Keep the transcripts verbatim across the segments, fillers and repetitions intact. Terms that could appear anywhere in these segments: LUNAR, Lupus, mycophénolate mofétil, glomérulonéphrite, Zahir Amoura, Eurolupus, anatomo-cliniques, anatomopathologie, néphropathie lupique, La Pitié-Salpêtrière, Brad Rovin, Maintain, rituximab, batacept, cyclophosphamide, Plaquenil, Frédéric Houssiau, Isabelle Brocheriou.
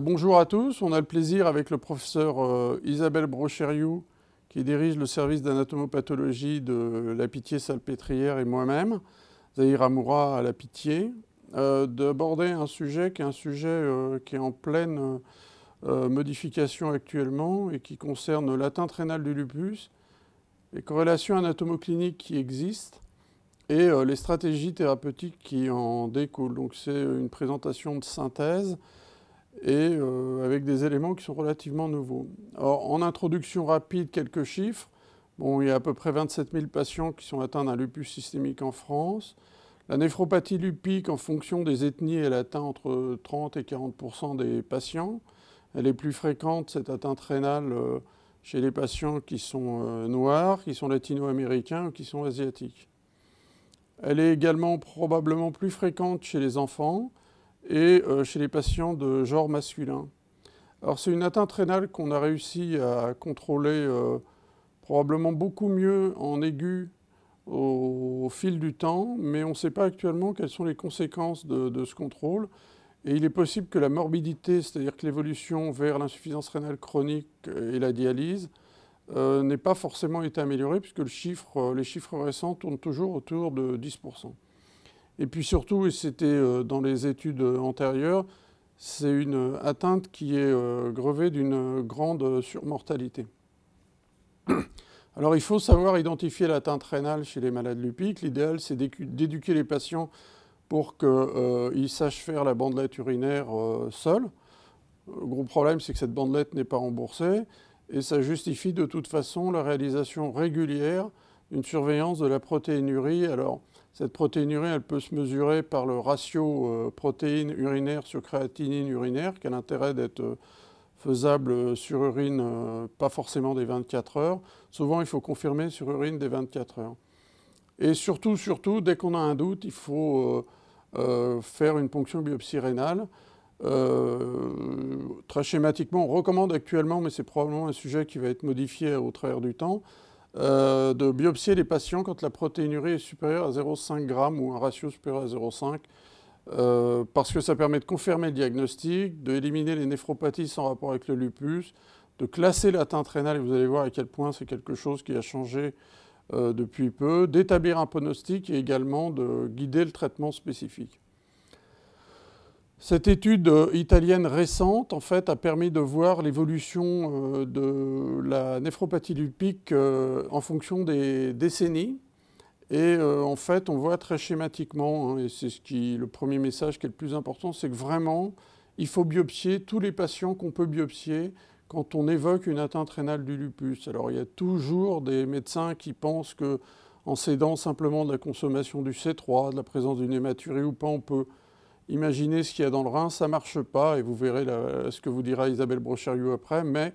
Bonjour à tous, on a le plaisir avec le professeur Isabelle Brocheriou qui dirige le service d'anatomopathologie de La Pitié-Salpêtrière et moi-même, Zahir Amoura à La Pitié, euh, d'aborder un sujet qui est un sujet euh, qui est en pleine euh, modification actuellement et qui concerne l'atteinte rénale du lupus, les corrélations anatomocliniques qui existent et euh, les stratégies thérapeutiques qui en découlent. Donc c'est une présentation de synthèse et euh, avec des éléments qui sont relativement nouveaux. Alors, en introduction rapide, quelques chiffres. Bon, il y a à peu près vingt-sept mille patients qui sont atteints d'un lupus systémique en France. La néphropathie lupique, en fonction des ethnies, elle atteint entre trente et quarante pour cent des patients. Elle est plus fréquente, cette atteinte rénale, euh, chez les patients qui sont euh, noirs, qui sont latino-américains ou qui sont asiatiques. Elle est également probablement plus fréquente chez les enfants et chez les patients de genre masculin. Alors c'est une atteinte rénale qu'on a réussi à contrôler euh, probablement beaucoup mieux en aigu au, au fil du temps, mais on ne sait pas actuellement quelles sont les conséquences de, de ce contrôle. Et il est possible que la morbidité, c'est-à-dire que l'évolution vers l'insuffisance rénale chronique et la dialyse, euh, n'ait pas forcément été améliorée, puisque le chiffre, les chiffres récents tournent toujours autour de dix pour cent. Et puis surtout, et c'était dans les études antérieures, c'est une atteinte qui est grevée d'une grande surmortalité. Alors il faut savoir identifier l'atteinte rénale chez les malades lupiques. L'idéal, c'est d'éduquer les patients pour qu'ils euh, sachent faire la bandelette urinaire euh, seuls. Le gros problème, c'est que cette bandelette n'est pas remboursée et ça justifie de toute façon la réalisation régulière d'une surveillance de la protéinurie. Alors, cette protéinurie, elle peut se mesurer par le ratio euh, protéine urinaire sur créatinine urinaire, qui a l'intérêt d'être euh, faisable sur urine, euh, pas forcément des vingt-quatre heures. Souvent, il faut confirmer sur urine des vingt-quatre heures. Et surtout, surtout, dès qu'on a un doute, il faut euh, euh, faire une ponction biopsie rénale. Euh, très schématiquement, on recommande actuellement, mais c'est probablement un sujet qui va être modifié au travers du temps, Euh, de biopsier les patients quand la protéinurie est supérieure à zéro virgule cinq grammes ou un ratio supérieur à zéro virgule cinq, euh, parce que ça permet de confirmer le diagnostic, d'éliminer les néphropathies sans rapport avec le lupus, de classer l'atteinte rénale, et vous allez voir à quel point c'est quelque chose qui a changé euh, depuis peu, d'établir un pronostic et également de guider le traitement spécifique. Cette étude italienne récente, en fait, a permis de voir l'évolution de la néphropathie lupique en fonction des décennies. Et en fait, on voit très schématiquement, et c'est ce qui, le premier message qui est le plus important, c'est que vraiment, il faut biopsier tous les patients qu'on peut biopsier quand on évoque une atteinte rénale du lupus. Alors, il y a toujours des médecins qui pensent qu'en s'aidant simplement de la consommation du C trois, de la présence d'une hématurie ou pas, on peut imaginez ce qu'il y a dans le rein, ça ne marche pas, et vous verrez la, ce que vous dira Isabelle Brocheriou après, mais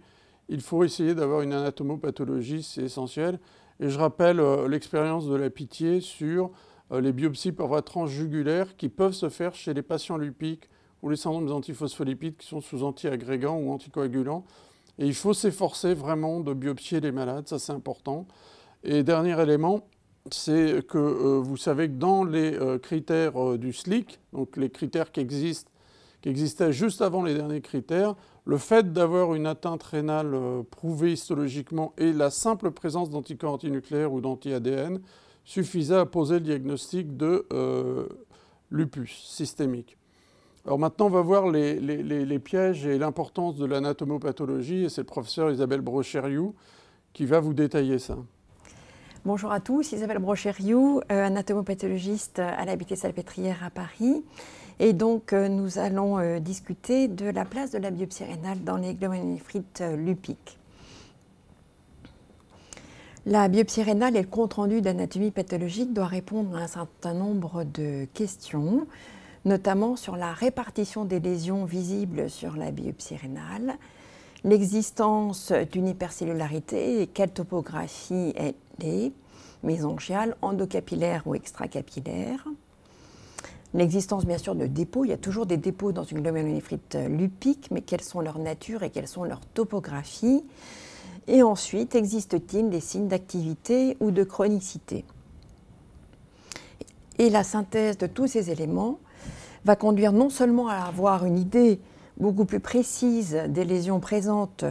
il faut essayer d'avoir une anatomopathologie, c'est essentiel. Et je rappelle euh, l'expérience de La Pitié sur euh, les biopsies par voie transjugulaire qui peuvent se faire chez les patients lupiques ou les syndromes antiphospholipides qui sont sous antiagrégants ou anticoagulants. Et il faut s'efforcer vraiment de biopsier les malades, ça c'est important. Et dernier élément, c'est que euh, vous savez que dans les euh, critères euh, du S L I C, donc les critères qui existent, qui existaient juste avant les derniers critères, le fait d'avoir une atteinte rénale euh, prouvée histologiquement et la simple présence d'anticorps antinucléaires ou d'anti-A D N suffisait à poser le diagnostic de euh, lupus systémique. Alors maintenant, on va voir les, les, les, les pièges et l'importance de l'anatomopathologie, et c'est le professeur Isabelle Brocheriou qui va vous détailler ça. Bonjour à tous, Isabelle Brocheriou, euh, anatomopathologiste à La Pitié-Salpêtrière à Paris. Et donc, euh, nous allons euh, discuter de la place de la biopsie rénale dans les glomérulonéphrites euh, lupiques. La biopsie rénale et le compte-rendu d'anatomie pathologique doivent répondre à un certain nombre de questions, notamment sur la répartition des lésions visibles sur la biopsie rénale, l'existence d'une hypercellularité et quelle topographie est mésongiale, endocapillaire ou extracapillaire. L'existence bien sûr de dépôts, il y a toujours des dépôts dans une glomérulonéphrite lupique, mais quelles sont leurs natures et quelles sont leurs topographies? Et ensuite, existe-t-il des signes d'activité ou de chronicité? Et la synthèse de tous ces éléments va conduire non seulement à avoir une idée beaucoup plus précise des lésions présentes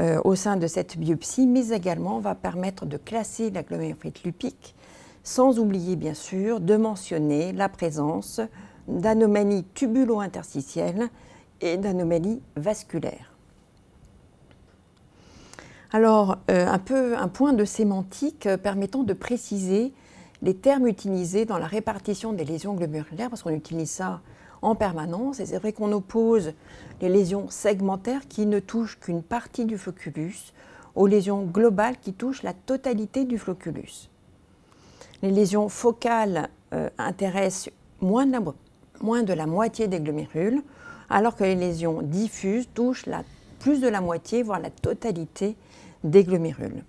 euh, au sein de cette biopsie, mais également va permettre de classer la glomérulite lupique, sans oublier bien sûr de mentionner la présence d'anomalies tubulo-interstitielles et d'anomalies vasculaires. Alors, euh, un, peu, un point de sémantique permettant de préciser les termes utilisés dans la répartition des lésions glomérulaires, parce qu'on utilise ça en permanence, et c'est vrai qu'on oppose les lésions segmentaires qui ne touchent qu'une partie du flocculus aux lésions globales qui touchent la totalité du flocculus. Les lésions focales euh, intéressent moins de, la, moins de la moitié des glomérules, alors que les lésions diffuses touchent la, plus de la moitié, voire la totalité des glomérules.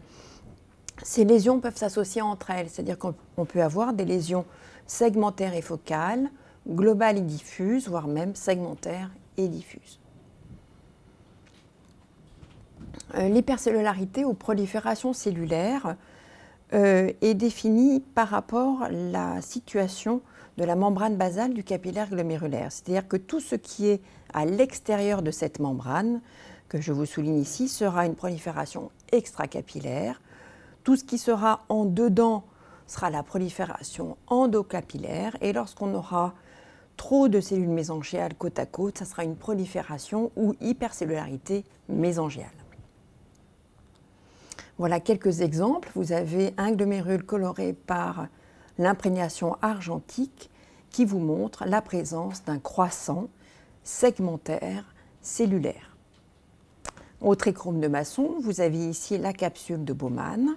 Ces lésions peuvent s'associer entre elles, c'est-à-dire qu'on peut avoir des lésions segmentaires et focales, globales et diffuses, voire même segmentaires et diffuses. Euh, L'hypercellularité ou prolifération cellulaire euh, est définie par rapport à la situation de la membrane basale du capillaire glomérulaire, c'est-à-dire que tout ce qui est à l'extérieur de cette membrane, que je vous souligne ici, sera une prolifération extracapillaire. Tout ce qui sera en dedans sera la prolifération endocapillaire, et lorsqu'on aura trop de cellules mésangéales côte à côte, ça sera une prolifération ou hypercellularité mésangéale. Voilà quelques exemples. Vous avez un glomérule coloré par l'imprégnation argentique qui vous montre la présence d'un croissant segmentaire cellulaire. Au trichome de Masson, vous avez ici la capsule de Bowman,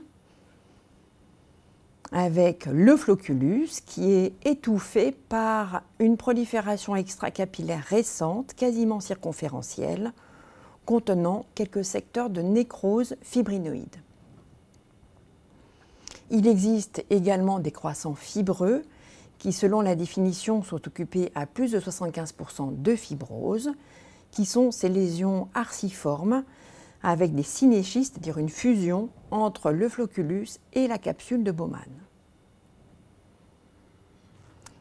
avec le flocculus qui est étouffé par une prolifération extracapillaire récente, quasiment circonférentielle, contenant quelques secteurs de nécrose fibrinoïde. Il existe également des croissants fibreux qui, selon la définition, sont occupés à plus de soixante-quinze pour cent de fibrose, qui sont ces lésions arciformes avec des synéchies, c'est-à-dire une fusion entre le flocculus et la capsule de Bowman.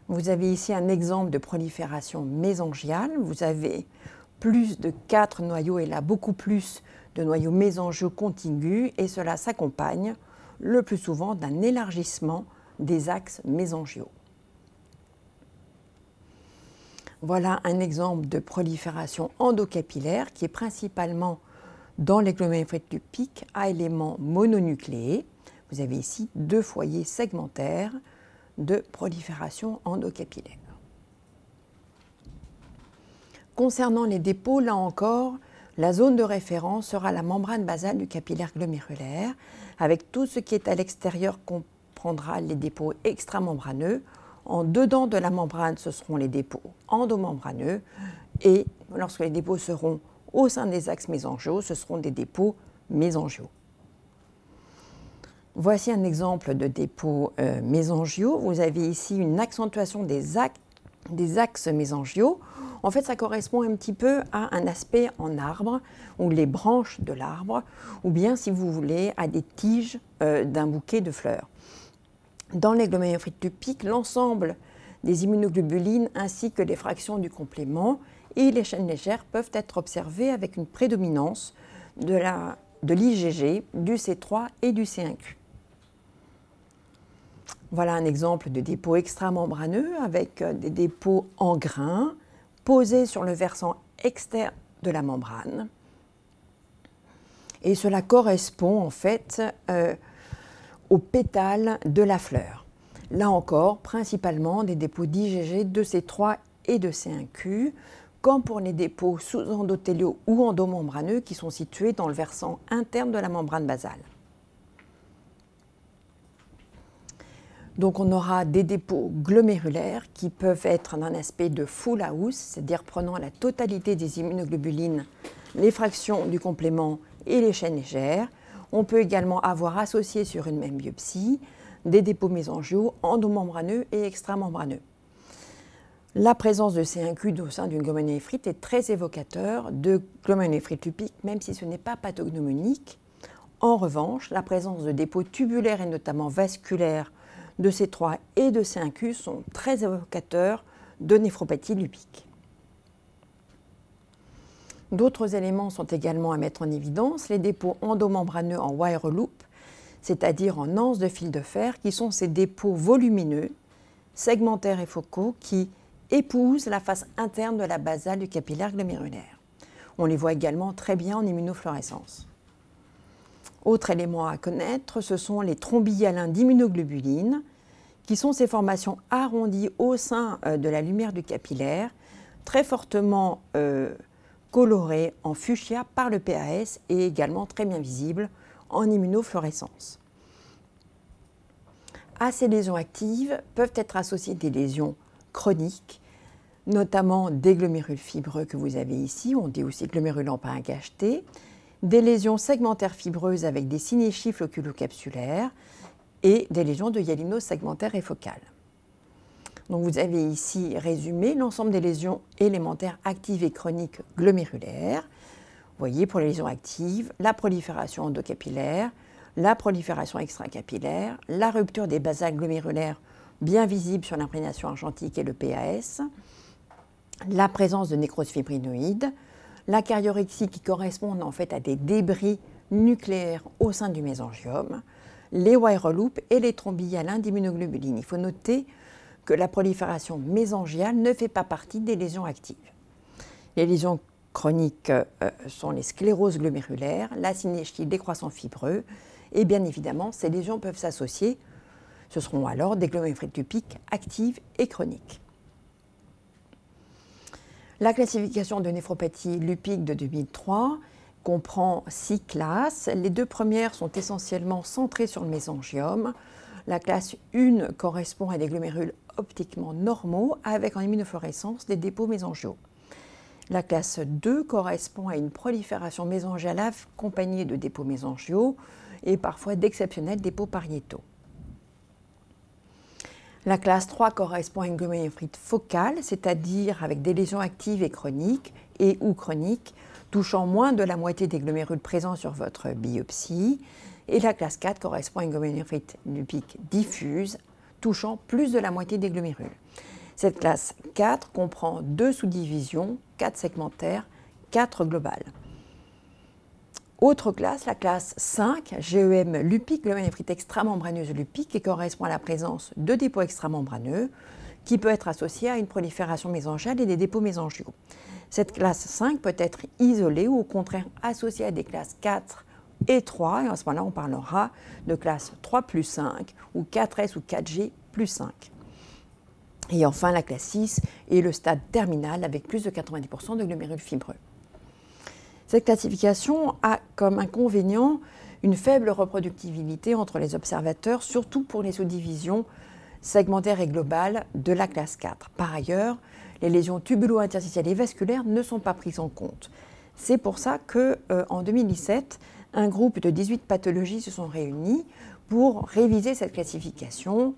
Vous avez ici un exemple de prolifération mésangiale. Vous avez plus de quatre noyaux et là beaucoup plus de noyaux mésangiaux contigus, et cela s'accompagne le plus souvent d'un élargissement des axes mésangiaux. Voilà un exemple de prolifération endocapillaire qui est principalement dans les glomérulites lupiques à éléments mononucléés. Vous avez ici deux foyers segmentaires de prolifération endocapillaire. Concernant les dépôts, là encore, la zone de référence sera la membrane basale du capillaire glomérulaire, avec tout ce qui est à l'extérieur comprendra les dépôts extramembraneux. En dedans de la membrane, ce seront les dépôts endomembraneux, et lorsque les dépôts seront au sein des axes mésangiaux, ce seront des dépôts mésangiaux. Voici un exemple de dépôts euh, mésangiaux. Vous avez ici une accentuation des, ax des axes mésangiaux. En fait, ça correspond un petit peu à un aspect en arbre, ou les branches de l'arbre, ou bien, si vous voulez, à des tiges euh, d'un bouquet de fleurs. Dans les glomérulites lupiques, l'ensemble des immunoglobulines ainsi que les fractions du complément et les chaînes légères peuvent être observées avec une prédominance de l'I G G, du C trois et du C un Q. Voilà un exemple de dépôt extramembraneux avec des dépôts en grains posés sur le versant externe de la membrane. Et cela correspond en fait euh, aux pétales de la fleur. Là encore, principalement des dépôts d'I G G, de C trois et de C un Q, comme pour les dépôts sous-endothéliaux ou endomembraneux qui sont situés dans le versant interne de la membrane basale. Donc on aura des dépôts glomérulaires qui peuvent être d'un aspect de full house, c'est-à-dire prenant la totalité des immunoglobulines, les fractions du complément et les chaînes légères. On peut également avoir associé sur une même biopsie des dépôts mésangiaux endomembraneux et extramembraneux. La présence de C un Q au sein d'une glomérulonéphrites est très évocateur de glomérulonéphrites lupiques, même si ce n'est pas pathognomonique. En revanche, la présence de dépôts tubulaires et notamment vasculaires de C trois et de C un Q sont très évocateurs de néphropathie lupique. D'autres éléments sont également à mettre en évidence, les dépôts endomembraneux en wire loop, c'est-à-dire en anse de fil de fer, qui sont ces dépôts volumineux, segmentaires et focaux, qui épousent la face interne de la basale du capillaire glomérulaire. On les voit également très bien en immunofluorescence. Autre élément à connaître, ce sont les thrombialins d'immunoglobuline, qui sont ces formations arrondies au sein de la lumière du capillaire, très fortement euh, colorées en fuchsia par le P A S et également très bien visibles en immunofluorescence. À ces lésions actives peuvent être associées des lésions chroniques, notamment des glomérules fibreux que vous avez ici, on dit aussi glomérules en pain cacheté, des lésions segmentaires fibreuses avec des sinéchifles oculocapsulaires et des lésions de hyalino segmentaires et focales. Donc vous avez ici résumé l'ensemble des lésions élémentaires actives et chroniques glomérulaires. Vous voyez, pour les lésions actives, la prolifération endocapillaire, la prolifération extracapillaire, la rupture des basales glomérulaires bien visible sur l'imprégnation argentique et le P A S, la présence de nécrose fibrinoïde, la cariorexie qui correspond en fait à des débris nucléaires au sein du mésangiome, les wire loops et les thrombialins d'immunoglobuline. Il faut noter que la prolifération mésangiale ne fait pas partie des lésions actives. Les lésions chroniques euh, sont les scléroses glomérulaires, la synesthésie décroissant fibreux et bien évidemment ces lésions peuvent s'associer. Ce seront alors des glomérules tupiques actives et chroniques. La classification de néphropathie lupique de deux mille trois comprend six classes. Les deux premières sont essentiellement centrées sur le mésangiome. La classe un correspond à des glomérules optiquement normaux avec en immunofluorescence des dépôts mésangiaux. La classe deux correspond à une prolifération mésangiale accompagnée de dépôts mésangiaux et parfois d'exceptionnels dépôts pariétaux. La classe trois correspond à une glomérulopathe focale, c'est-à-dire avec des lésions actives et chroniques et ou chroniques touchant moins de la moitié des glomérules présents sur votre biopsie. Et la classe quatre correspond à une glomérulopathe lupique diffuse, touchant plus de la moitié des glomérules. Cette classe quatre comprend deux sous-divisions, quatre segmentaires, quatre globales. Autre classe, la classe cinq, G E M lupique, glomérulopathe extramembraneuse lupique, qui correspond à la présence de dépôts extramembraneux, qui peut être associée à une prolifération mésangiale et des dépôts mésangiaux. Cette classe cinq peut être isolée ou au contraire associée à des classes quatre et trois, et à ce moment-là on parlera de classe trois plus cinq ou quatre S ou quatre G plus cinq. Et enfin la classe six est le stade terminal avec plus de quatre-vingt-dix pour cent de glomérules fibreux. Cette classification a comme inconvénient une faible reproductibilité entre les observateurs, surtout pour les sous-divisions segmentaires et globales de la classe quatre. Par ailleurs, les lésions tubulo-interstitielles et vasculaires ne sont pas prises en compte. C'est pour ça que, euh, en deux mille dix-sept, un groupe de dix-huit pathologies se sont réunies pour réviser cette classification,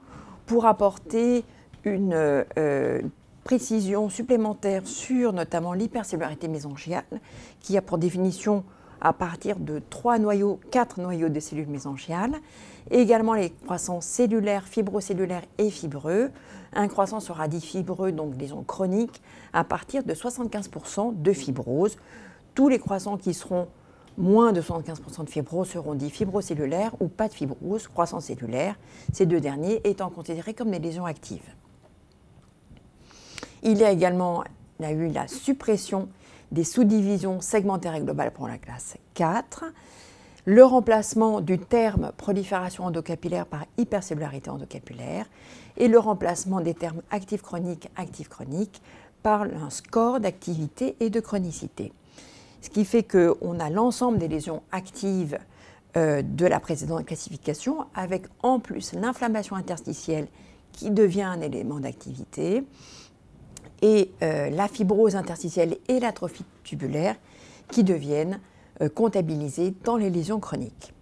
pour apporter une euh, précision supplémentaire sur notamment l'hypercellularité mésangiale, qui a pour définition à partir de trois noyaux, quatre noyaux de cellules mésangiales, et également les croissances cellulaires, fibrocellulaires et fibreux. Un croissant sera dit fibreux, donc lésion chronique, à partir de soixante-quinze pour cent de fibrose. Tous les croissants qui seront moins de soixante-quinze pour cent de fibrose seront dits fibrocellulaires ou pas de fibrose, croissants cellulaires, ces deux derniers étant considérés comme des lésions actives. Il y a également il y a eu la suppression des sous-divisions segmentaires et globales pour la classe quatre, le remplacement du terme prolifération endocapillaire par hypercellularité endocapillaire et le remplacement des termes actifs chroniques, actifs chroniques par un score d'activité et de chronicité. Ce qui fait qu'on a l'ensemble des lésions actives euh, de la précédente classification avec en plus l'inflammation interstitielle qui devient un élément d'activité et euh, la fibrose interstitielle et l'atrophie tubulaire qui deviennent euh, comptabilisées dans les lésions chroniques.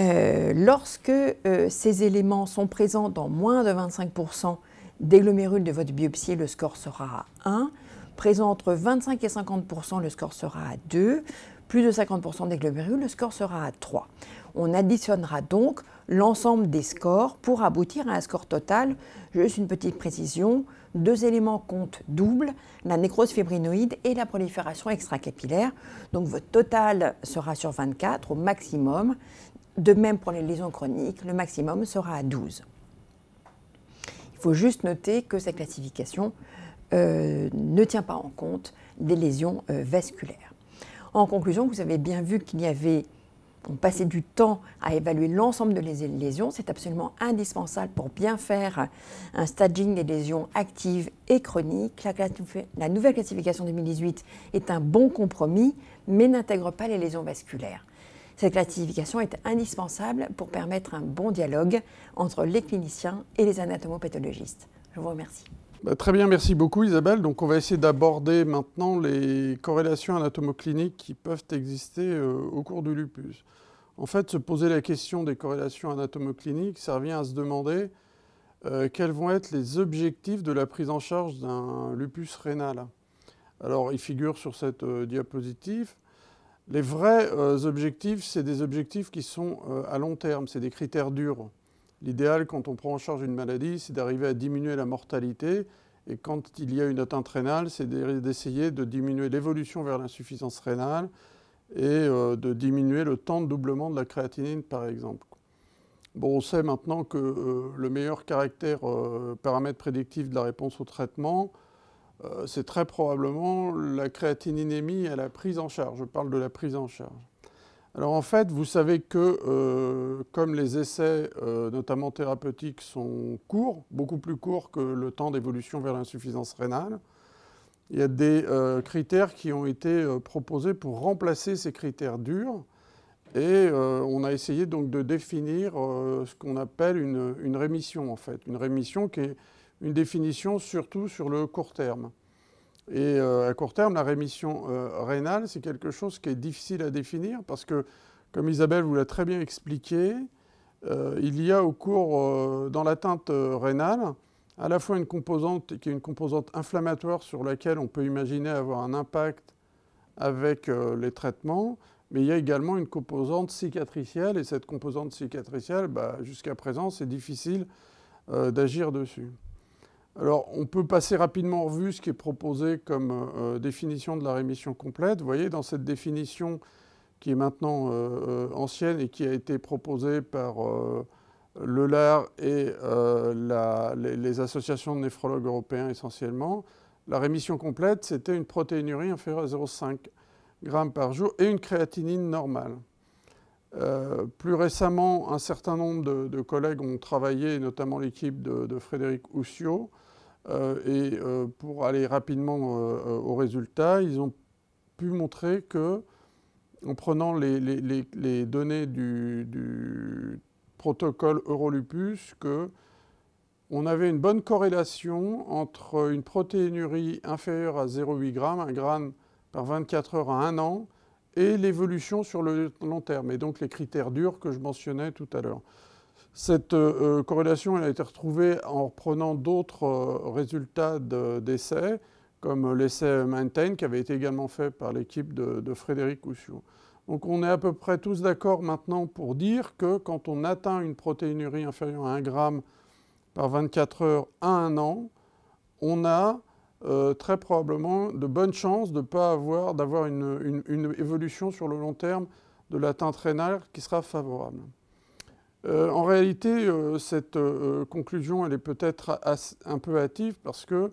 Euh, lorsque euh, ces éléments sont présents dans moins de vingt-cinq pour cent des glomérules de votre biopsie, le score sera à un. Présent entre vingt-cinq et cinquante pour cent, le score sera à deux. Plus de cinquante pour cent des glomérules, le score sera à trois. On additionnera donc l'ensemble des scores pour aboutir à un score total, juste une petite précision, deux éléments comptent double, la nécrose fibrinoïde et la prolifération extracapillaire. Donc votre total sera sur vingt-quatre au maximum. De même pour les lésions chroniques, le maximum sera à douze. Il faut juste noter que cette classification euh, ne tient pas en compte des lésions euh, vasculaires. En conclusion, vous avez bien vu qu'il y avait... On passait du temps à évaluer l'ensemble de les lésions. C'est absolument indispensable pour bien faire un staging des lésions actives et chroniques. La, la nouvelle classification deux mille dix-huit est un bon compromis, mais n'intègre pas les lésions vasculaires. Cette classification est indispensable pour permettre un bon dialogue entre les cliniciens et les anatomopathologistes. Je vous remercie. Bah, très bien, merci beaucoup Isabelle. Donc on va essayer d'aborder maintenant les corrélations anatomocliniques qui peuvent exister euh, au cours du lupus. En fait, se poser la question des corrélations anatomocliniques, ça revient à se demander euh, quels vont être les objectifs de la prise en charge d'un lupus rénal. Alors, il figure sur cette euh, diapositive. Les vrais euh, objectifs, c'est des objectifs qui sont euh, à long terme, c'est des critères durs. L'idéal, quand on prend en charge une maladie, c'est d'arriver à diminuer la mortalité. Et quand il y a une atteinte rénale, c'est d'essayer de diminuer l'évolution vers l'insuffisance rénale et de diminuer le temps de doublement de la créatinine, par exemple. Bon, on sait maintenant que le meilleur caractère paramètre prédictif de la réponse au traitement, c'est très probablement la créatininémie à la prise en charge. Je parle de la prise en charge. Alors en fait, vous savez que euh, comme les essais, euh, notamment thérapeutiques, sont courts, beaucoup plus courts que le temps d'évolution vers l'insuffisance rénale, il y a des euh, critères qui ont été euh, proposés pour remplacer ces critères durs. Et euh, on a essayé donc de définir euh, ce qu'on appelle une, une rémission, en fait. Une rémission qui est une définition surtout sur le court terme. Et euh, à court terme, la rémission euh, rénale, c'est quelque chose qui est difficile à définir parce que, comme Isabelle vous l'a très bien expliqué, euh, il y a au cours, euh, dans l'atteinte euh, rénale, à la fois une composante qui est une composante inflammatoire sur laquelle on peut imaginer avoir un impact avec euh, les traitements, mais il y a également une composante cicatricielle et cette composante cicatricielle, bah, jusqu'à présent, c'est difficile euh, d'agir dessus. Alors, on peut passer rapidement en revue ce qui est proposé comme euh, définition de la rémission complète. Vous voyez, dans cette définition qui est maintenant euh, ancienne et qui a été proposée par euh, le LUNAR et euh, la, les, les associations de néphrologues européens essentiellement, la rémission complète, c'était une protéinurie inférieure à zéro virgule cinq grammes par jour et une créatinine normale. Euh, plus récemment, un certain nombre de, de collègues ont travaillé, notamment l'équipe de, de Frédéric Houssiau, euh, et euh, pour aller rapidement euh, aux résultats, ils ont pu montrer que, en prenant les, les, les, les données du, du protocole Eurolupus, que on avait une bonne corrélation entre une protéinurie inférieure à zéro virgule huit grammes, un gramme par vingt-quatre heures à un an, et l'évolution sur le long terme, et donc les critères durs que je mentionnais tout à l'heure. Cette euh, corrélation elle a été retrouvée en reprenant d'autres euh, résultats d'essais, comme l'essai Maintain, qui avait été également fait par l'équipe de, de Frédéric Houssiau. Donc on est à peu près tous d'accord maintenant pour dire que quand on atteint une protéinurie inférieure à un gramme par vingt-quatre heures à un an, on a... Euh, très probablement de bonnes chances de ne pas avoir, d'avoir une, une, une évolution sur le long terme de l'atteinte rénale qui sera favorable. Euh, en réalité, euh, cette euh, conclusion elle est peut-être un peu hâtive parce que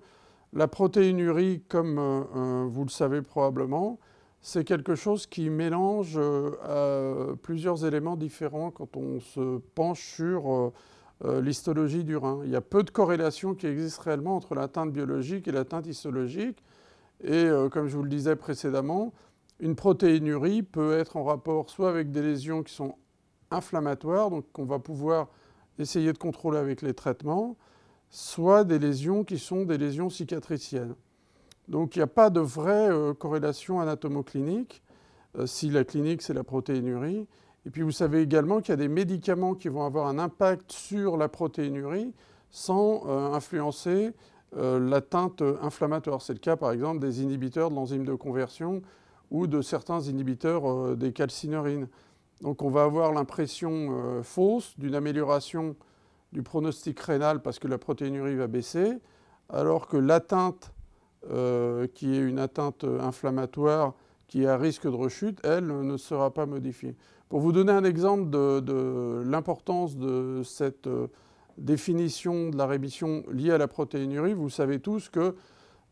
la protéinurie, comme euh, euh, vous le savez probablement, c'est quelque chose qui mélange euh, euh, plusieurs éléments différents quand on se penche sur... Euh, l'histologie du rein. Il y a peu de corrélations qui existent réellement entre l'atteinte biologique et l'atteinte histologique. Et euh, comme je vous le disais précédemment, une protéinurie peut être en rapport soit avec des lésions qui sont inflammatoires, donc qu'on va pouvoir essayer de contrôler avec les traitements, soit des lésions qui sont des lésions cicatricielles. Donc il n'y a pas de vraie euh, corrélation anatomoclinique, euh, si la clinique c'est la protéinurie. Et puis vous savez également qu'il y a des médicaments qui vont avoir un impact sur la protéinurie sans euh, influencer euh, l'atteinte inflammatoire. C'est le cas par exemple des inhibiteurs de l'enzyme de conversion ou de certains inhibiteurs euh, des calcinurines. Donc on va avoir l'impression euh, fausse d'une amélioration du pronostic rénal parce que la protéinurie va baisser, alors que l'atteinte, euh, qui est une atteinte inflammatoire, qui est à risque de rechute, elle ne sera pas modifiée. Pour vous donner un exemple de, de l'importance de cette euh, définition de la rémission liée à la protéinurie, vous savez tous que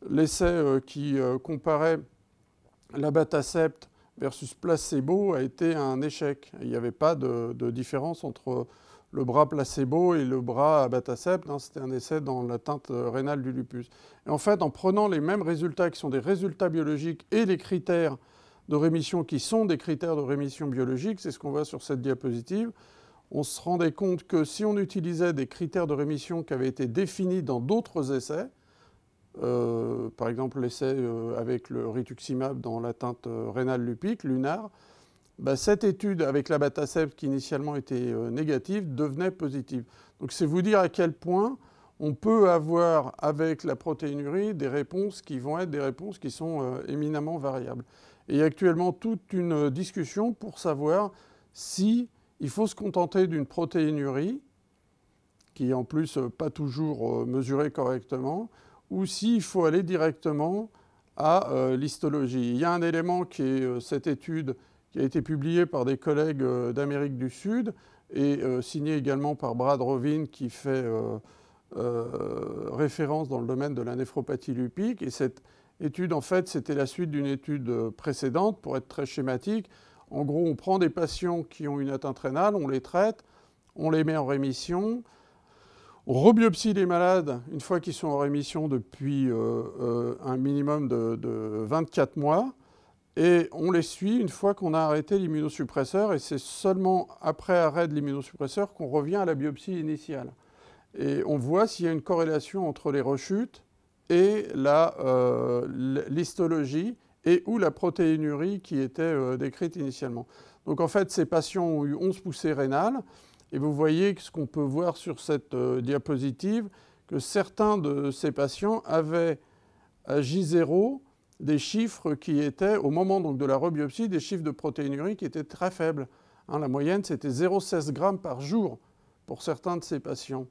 l'essai euh, qui euh, comparait la batacept versus placebo a été un échec. Il n'y avait pas de, de différence entre le bras placebo et le bras à batacept, hein, c'était un essai dans l'atteinte rénale du lupus. Et en fait, en prenant les mêmes résultats qui sont des résultats biologiques et les critères de rémission qui sont des critères de rémission biologique, c'est ce qu'on voit sur cette diapositive, on se rendait compte que si on utilisait des critères de rémission qui avaient été définis dans d'autres essais, euh, par exemple l'essai avec le rituximab dans l'atteinte rénale lupique, LUNAR, bah, cette étude avec la batacept qui initialement était négative devenait positive. Donc c'est vous dire à quel point on peut avoir avec la protéinurie des réponses qui vont être des réponses qui sont euh, éminemment variables. Et il y a actuellement toute une discussion pour savoir si il faut se contenter d'une protéinurie, qui est en plus pas toujours mesurée correctement, ou s'il faut aller directement à euh, l'histologie. Il y a un élément qui est euh, cette étude qui a été publiée par des collègues euh, d'Amérique du Sud et euh, signée également par Brad Rovin qui fait euh, euh, référence dans le domaine de la néphropathie lupique. Et cette étude, en fait, c'était la suite d'une étude précédente, pour être très schématique. En gros, on prend des patients qui ont une atteinte rénale, on les traite, on les met en rémission, on rebiopsie les malades une fois qu'ils sont en rémission depuis euh, euh, un minimum de, de vingt-quatre mois, et on les suit une fois qu'on a arrêté l'immunosuppresseur, et c'est seulement après arrêt de l'immunosuppresseur qu'on revient à la biopsie initiale. Et on voit s'il y a une corrélation entre les rechutes et l'histologie, et ou la protéinurie qui était euh, décrite initialement. Donc en fait, ces patients ont eu onze poussées rénales, et vous voyez que ce qu'on peut voir sur cette euh, diapositive, que certains de ces patients avaient à J zéro des chiffres qui étaient, au moment donc, de la rebiopsie, des chiffres de protéinurie qui étaient très faibles. Hein, la moyenne, c'était zéro virgule seize grammes par jour pour certains de ces patients.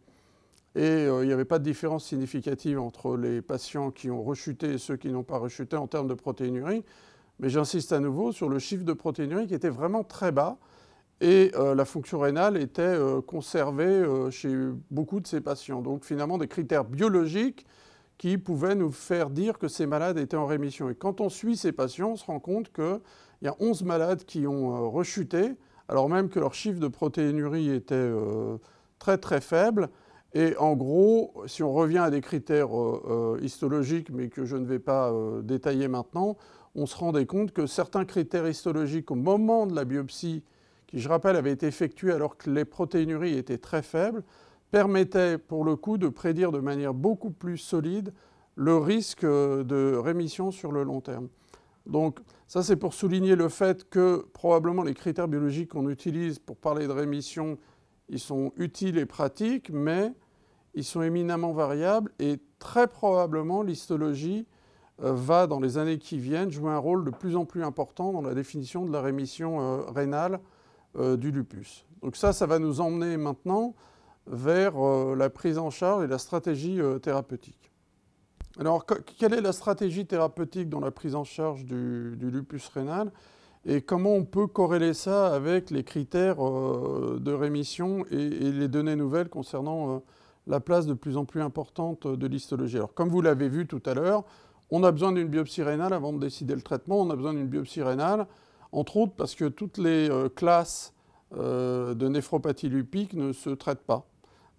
Et euh, il n'y avait pas de différence significative entre les patients qui ont rechuté et ceux qui n'ont pas rechuté en termes de protéinurie. Mais j'insiste à nouveau sur le chiffre de protéinurie qui était vraiment très bas. Et euh, la fonction rénale était euh, conservée euh, chez beaucoup de ces patients. Donc finalement des critères biologiques qui pouvaient nous faire dire que ces malades étaient en rémission. Et quand on suit ces patients, on se rend compte qu'il y a onze malades qui ont euh, rechuté, alors même que leur chiffre de protéinurie était euh, très très faible. Et en gros, si on revient à des critères euh, histologiques, mais que je ne vais pas euh, détailler maintenant, on se rendait compte que certains critères histologiques au moment de la biopsie, qui je rappelle avaient été effectués alors que les protéinuries étaient très faibles, permettaient pour le coup de prédire de manière beaucoup plus solide le risque de rémission sur le long terme. Donc ça c'est pour souligner le fait que probablement les critères biologiques qu'on utilise pour parler de rémission, ils sont utiles et pratiques, mais ils sont éminemment variables et très probablement l'histologie va, dans les années qui viennent, jouer un rôle de plus en plus important dans la définition de la rémission rénale du lupus. Donc ça, ça va nous emmener maintenant vers la prise en charge et la stratégie thérapeutique. Alors, quelle est la stratégie thérapeutique dans la prise en charge du, du lupus rénal ? Et comment on peut corréler ça avec les critères euh, de rémission et, et les données nouvelles concernant euh, la place de plus en plus importante de l'histologie. Alors, comme vous l'avez vu tout à l'heure, on a besoin d'une biopsie rénale avant de décider le traitement. On a besoin d'une biopsie rénale, entre autres parce que toutes les euh, classes euh, de néphropathie lupique ne se traitent pas.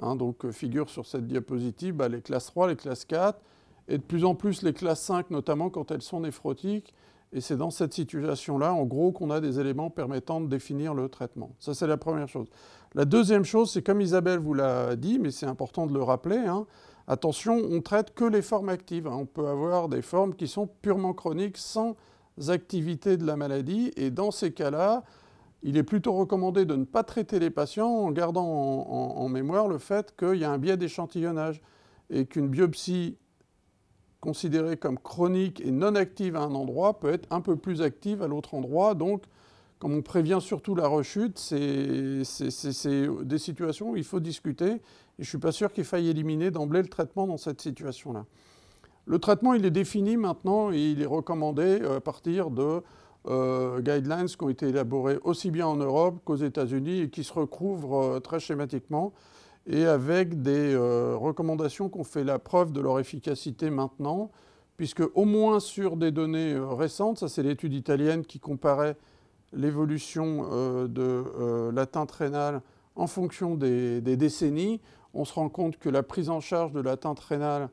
Hein, donc, euh, figure sur cette diapositive bah, les classes trois, les classes quatre, et de plus en plus les classes cinq, notamment quand elles sont néphrotiques. Et c'est dans cette situation-là, en gros, qu'on a des éléments permettant de définir le traitement. Ça, c'est la première chose. La deuxième chose, c'est comme Isabelle vous l'a dit, mais c'est important de le rappeler, hein, attention, on ne traite que les formes actives. Hein. On peut avoir des formes qui sont purement chroniques, sans activité de la maladie. Et dans ces cas-là, il est plutôt recommandé de ne pas traiter les patients en gardant en, en, en mémoire le fait qu'il y a un biais d'échantillonnage et qu'une biopsie considérée comme chronique et non active à un endroit peut être un peu plus active à l'autre endroit, donc comme on prévient surtout la rechute, c'est des situations où il faut discuter. Et je ne suis pas sûr qu'il faille éliminer d'emblée le traitement dans cette situation-là. Le traitement, il est défini maintenant et il est recommandé à partir de euh, guidelines qui ont été élaborées aussi bien en Europe qu'aux États-Unis et qui se recouvrent euh, très schématiquement et avec des euh, recommandations qu'on fait la preuve de leur efficacité maintenant, puisque au moins sur des données euh, récentes, ça c'est l'étude italienne qui comparait l'évolution euh, de euh, l'atteinte rénale en fonction des, des décennies, on se rend compte que la prise en charge de l'atteinte rénale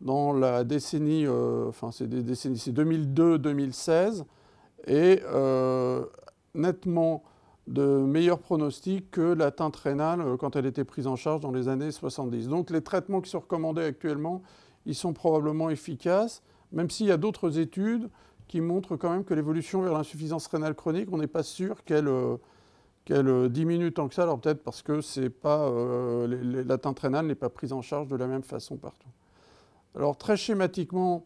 dans la décennie, euh, enfin c'est des décennies, c'est deux mille deux deux mille seize, est euh, nettement de meilleurs pronostics que l'atteinte rénale euh, quand elle était prise en charge dans les années soixante-dix. Donc les traitements qui sont recommandés actuellement, ils sont probablement efficaces, même s'il y a d'autres études qui montrent quand même que l'évolution vers l'insuffisance rénale chronique, on n'est pas sûr qu'elle euh, qu'elle diminue tant que ça, alors peut-être parce que c'est pas euh, l'atteinte rénale n'est pas prise en charge de la même façon partout. Alors très schématiquement,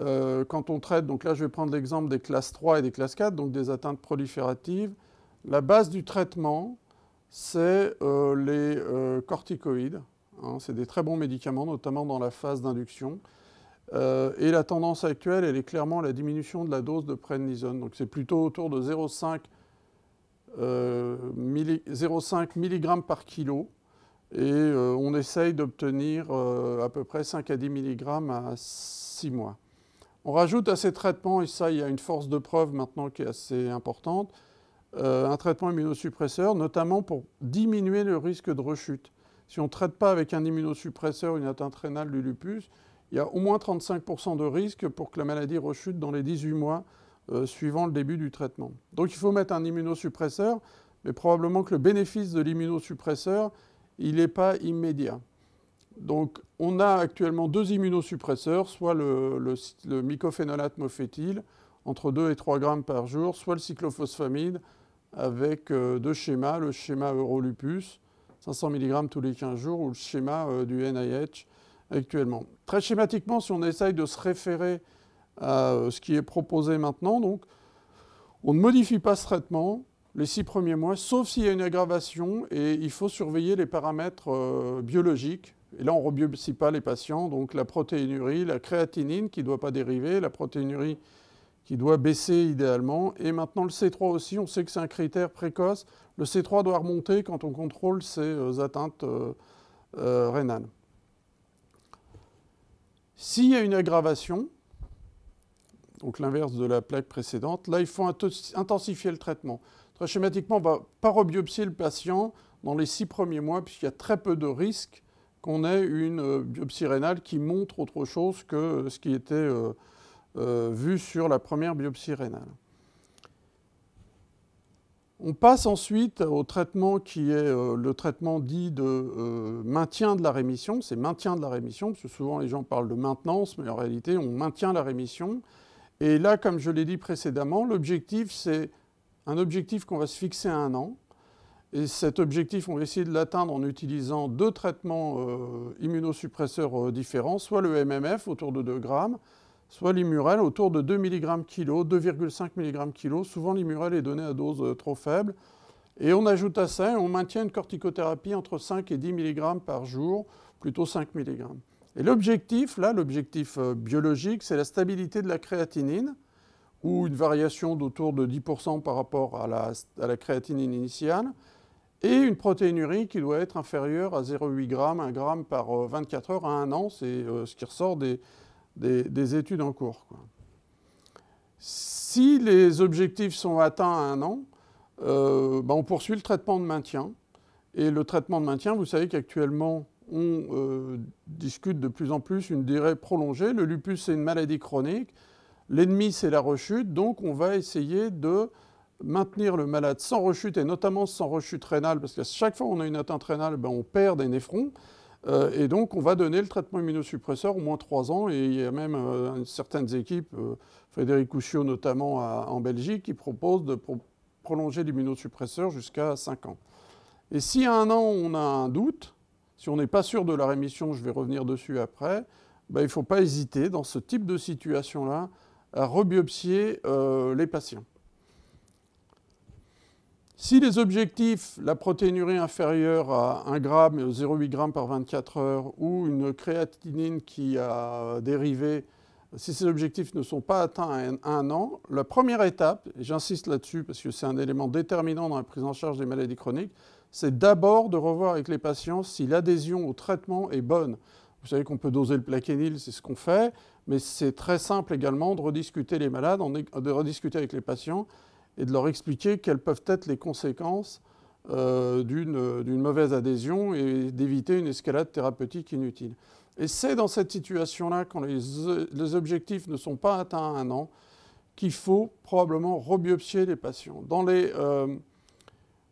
euh, quand on traite, donc là je vais prendre l'exemple des classes trois et des classes quatre, donc des atteintes prolifératives, la base du traitement, c'est euh, les euh, corticoïdes, hein, c'est des très bons médicaments, notamment dans la phase d'induction, euh, et la tendance actuelle, elle est clairement la diminution de la dose de prednisone, donc c'est plutôt autour de zéro virgule cinq milligrammes par kilo, et euh, on essaye d'obtenir euh, à peu près cinq à dix milligrammes à six mois. On rajoute à ces traitements, et ça il y a une force de preuve maintenant qui est assez importante, euh, un traitement immunosuppresseur, notamment pour diminuer le risque de rechute. Si on ne traite pas avec un immunosuppresseur une atteinte rénale du lupus, il y a au moins trente-cinq pour cent de risque pour que la maladie rechute dans les dix-huit mois euh, suivant le début du traitement. Donc il faut mettre un immunosuppresseur, mais probablement que le bénéfice de l'immunosuppresseur, il n'est pas immédiat. Donc on a actuellement deux immunosuppresseurs, soit le, le, le mycophénolate mofétil, entre deux et trois grammes par jour, soit le cyclophosphamide, avec euh, deux schémas, le schéma Eurolupus, cinq cents milligrammes tous les quinze jours, ou le schéma euh, du N I H actuellement. Très schématiquement, si on essaye de se référer à euh, ce qui est proposé maintenant, donc, on ne modifie pas ce traitement les six premiers mois, sauf s'il y a une aggravation, et il faut surveiller les paramètres euh, biologiques. Et là, on ne rebiopsie pas les patients, donc la protéinurie, la créatinine qui ne doit pas dériver, la protéinurie qui doit baisser idéalement, et maintenant le C trois aussi, on sait que c'est un critère précoce. Le C trois doit remonter quand on contrôle ses euh, atteintes euh, euh, rénales. S'il y a une aggravation, donc l'inverse de la plaque précédente, là, il faut intensifier le traitement. Très schématiquement, on ne va pas rebiopsier le patient dans les six premiers mois, puisqu'il y a très peu de risques qu'on ait une biopsie rénale qui montre autre chose que ce qui était euh, euh, vu sur la première biopsie rénale. On passe ensuite au traitement qui est euh, le traitement dit de euh, maintien de la rémission. C'est maintien de la rémission, parce que souvent les gens parlent de maintenance, mais en réalité, on maintient la rémission. Et là, comme je l'ai dit précédemment, l'objectif, c'est un objectif qu'on va se fixer à un an. Et cet objectif, on va essayer de l'atteindre en utilisant deux traitements euh, immunosuppresseurs euh, différents, soit le M M F autour de deux grammes, soit l'Imurel autour de deux milligrammes kilo, deux virgule cinq milligrammes kilo. Souvent, l'Imurel est donné à dose euh, trop faible. Et on ajoute à ça, et on maintient une corticothérapie entre cinq et dix milligrammes par jour, plutôt cinq milligrammes. Et l'objectif, là, l'objectif euh, biologique, c'est la stabilité de la créatinine, ou une variation d'autour de dix pour cent par rapport à la, à la créatinine initiale, et une protéinurie qui doit être inférieure à zéro virgule huit grammes, un gramme par vingt-quatre heures à un an, c'est ce qui ressort des, des, des études en cours, quoi. Si les objectifs sont atteints à un an, euh, ben on poursuit le traitement de maintien. Et le traitement de maintien, vous savez qu'actuellement, on euh, discute de plus en plus une durée prolongée. Le lupus, c'est une maladie chronique. L'ennemi, c'est la rechute, donc on va essayer de maintenir le malade sans rechute, et notamment sans rechute rénale, parce qu'à chaque fois qu'on a une atteinte rénale, ben on perd des néphrons, euh, et donc on va donner le traitement immunosuppresseur au moins trois ans, et il y a même euh, certaines équipes, euh, Frédéric Houssiau notamment à, en Belgique, qui proposent de pro prolonger l'immunosuppresseur jusqu'à cinq ans. Et si à un an, on a un doute, si on n'est pas sûr de la rémission, je vais revenir dessus après, ben il ne faut pas hésiter dans ce type de situation-là, à rebiopsier euh, les patients. Si les objectifs, la protéinurie inférieure à un gramme et zéro virgule huit grammes par vingt-quatre heures ou une créatinine qui a dérivé, si ces objectifs ne sont pas atteints à un an, la première étape, et j'insiste là-dessus parce que c'est un élément déterminant dans la prise en charge des maladies chroniques, c'est d'abord de revoir avec les patients si l'adhésion au traitement est bonne. Vous savez qu'on peut doser le plaquenil, c'est ce qu'on fait, mais c'est très simple également de rediscuter les malades, de rediscuter avec les patients et de leur expliquer quelles peuvent être les conséquences euh, d'une d'une mauvaise adhésion et d'éviter une escalade thérapeutique inutile. Et c'est dans cette situation-là, quand les, les objectifs ne sont pas atteints à un an, qu'il faut probablement rebiopsier les patients. Dans les, euh,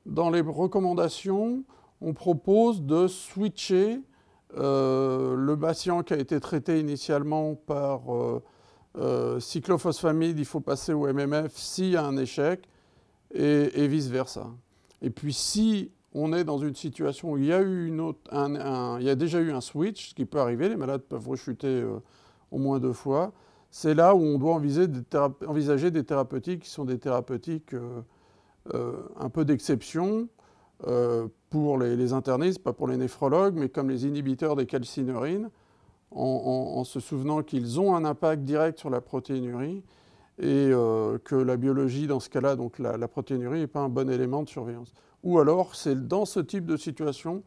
dans les recommandations, on propose de switcher euh, le patient qui a été traité initialement par... Euh, Euh, cyclophosphamide, il faut passer au M M F s'il y a un échec et, et vice-versa. Et puis si on est dans une situation où il y a, eu une autre, un, un, il y a déjà eu un switch, ce qui peut arriver, les malades peuvent rechuter euh, au moins deux fois, c'est là où on doit envisager des, envisager des thérapeutiques qui sont des thérapeutiques euh, euh, un peu d'exception euh, pour les, les internistes, pas pour les néphrologues, mais comme les inhibiteurs des calcinurines, En, en, en se souvenant qu'ils ont un impact direct sur la protéinurie et euh, que la biologie, dans ce cas-là, donc la, la protéinurie n'est pas un bon élément de surveillance. Ou alors, c'est dans ce type de situation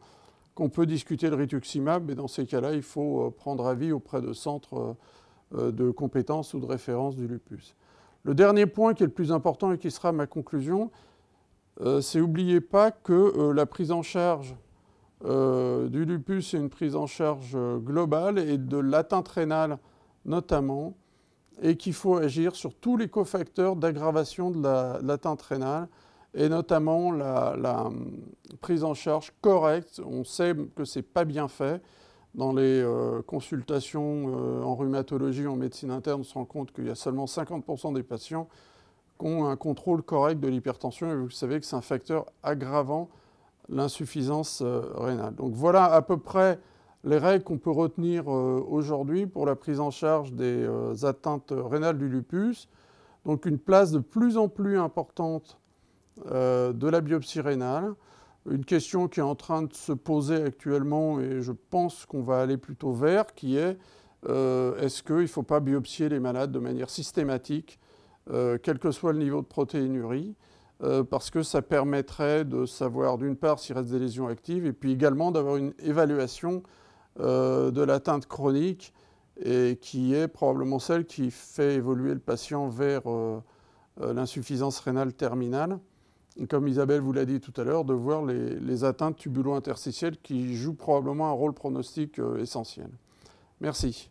qu'on peut discuter le rituximab, et dans ces cas-là, il faut prendre avis auprès de centres euh, de compétences ou de référence du lupus. Le dernier point qui est le plus important et qui sera ma conclusion, euh, c'est n'oubliez pas que euh, la prise en charge Euh, du lupus, c'est une prise en charge globale et de l'atteinte rénale notamment, et qu'il faut agir sur tous les cofacteurs d'aggravation de la, l'atteinte rénale et notamment la, la prise en charge correcte. On sait que c'est pas bien fait. Dans les euh, consultations euh, en rhumatologie, en médecine interne, on se rend compte qu'il y a seulement cinquante pour cent des patients qui ont un contrôle correct de l'hypertension et vous savez que c'est un facteur aggravant l'insuffisance euh, rénale. Donc voilà à peu près les règles qu'on peut retenir euh, aujourd'hui pour la prise en charge des euh, atteintes rénales du lupus. Donc une place de plus en plus importante euh, de la biopsie rénale. Une question qui est en train de se poser actuellement et je pense qu'on va aller plutôt vers, qui est euh, est-ce qu'il ne faut pas biopsier les malades de manière systématique, euh, quel que soit le niveau de protéinurie, Euh, parce que ça permettrait de savoir d'une part s'il reste des lésions actives et puis également d'avoir une évaluation euh, de l'atteinte chronique et qui est probablement celle qui fait évoluer le patient vers euh, euh, l'insuffisance rénale terminale. Et comme Isabelle vous l'a dit tout à l'heure, de voir les, les atteintes tubulo-interstitielles qui jouent probablement un rôle pronostic euh, essentiel. Merci.